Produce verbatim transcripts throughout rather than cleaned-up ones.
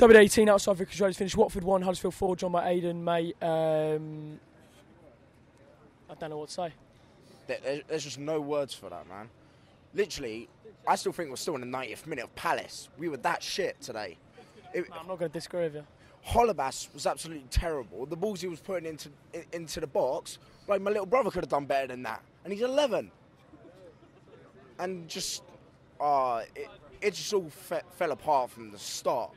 W D eighteen outside Vicarage Road finished. Watford one, Huddersfield four, drawn by Aiden, mate. Um, I don't know what to say. There, there's just no words for that, man. Literally, I still think we're still in the ninetieth minute of Palace. We were that shit today. It, no, I'm not going to disagree with you. Holebas was absolutely terrible. The balls he was putting into into the box, like my little brother could have done better than that. And he's eleven. And just, uh, it, it just all fe fell apart from the start.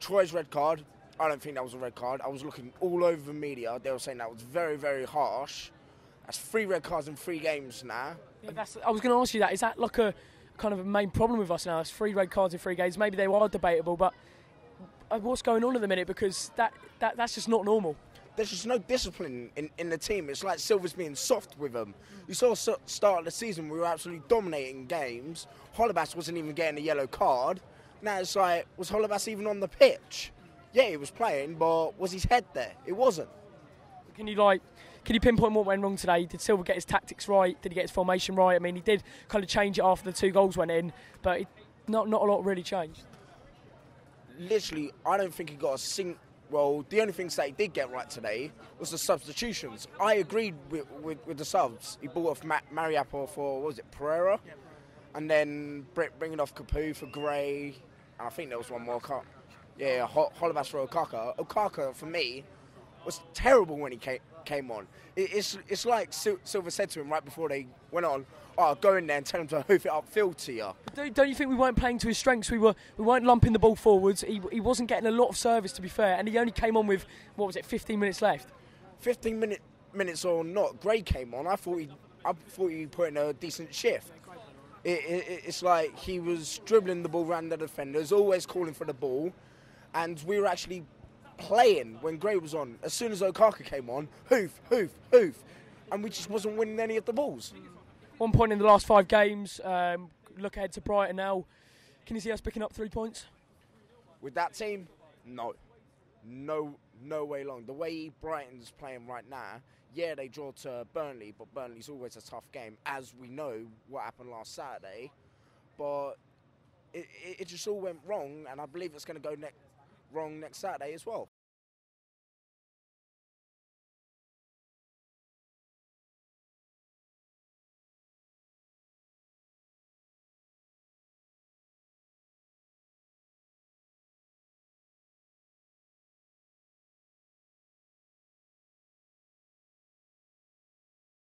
Troy's red card, I don't think that was a red card. I was looking all over the media. They were saying that was very, very harsh. That's three red cards in three games now. Yeah, that's, I was going to ask you that. Is that like a kind of a main problem with us now? It's three red cards in three games. Maybe they were debatable, but what's going on at the minute? Because that, that that's just not normal. There's just no discipline in, in the team. It's like Silva's being soft with them. You saw the start of the season, we were absolutely dominating games. Holebas wasn't even getting a yellow card. Now it's like, was Holebas even on the pitch? Yeah, he was playing, but was his head there? It wasn't. Can you like, can you pinpoint what went wrong today? Did Silva get his tactics right? Did he get his formation right? I mean, he did kind of change it after the two goals went in, but it, not not a lot really changed. Literally, I don't think he got a single. Well, the only things that he did get right today was the substitutions. I agreed with, with, with the subs. He bought off Ma Mariapo for, what was it, Pereira? Yeah. And then bringing off Capu for Gray. And I think there was one more. Yeah, Holebas for Okaka. Okaka, for me, was terrible when he came, came on. It, it's, it's like Sil Silva said to him right before they went on, oh, go in there and tell him to hoof it upfield to you. Don't, don't you think we weren't playing to his strengths? We, were, we weren't lumping the ball forwards. He, he wasn't getting a lot of service, to be fair, and he only came on with, what was it, fifteen minutes left? fifteen minute, minutes or not, Gray came on. I thought he, I thought he put in a decent shift. It, it, it's like he was dribbling the ball around the defenders, always calling for the ball, and we were actually playing when Gray was on. As soon as Okaka came on, hoof, hoof, hoof, and we just wasn't winning any of the balls. One point in the last five games. Um, look ahead to Brighton now. Can you see us picking up three points? With that team, no, no, no way long. The way Brighton's playing right now, yeah, they draw to Burnley, but Burnley's always a tough game, as we know what happened last Saturday. But it, it, it just all went wrong, and I believe it's going to go next. wrong next Saturday as well.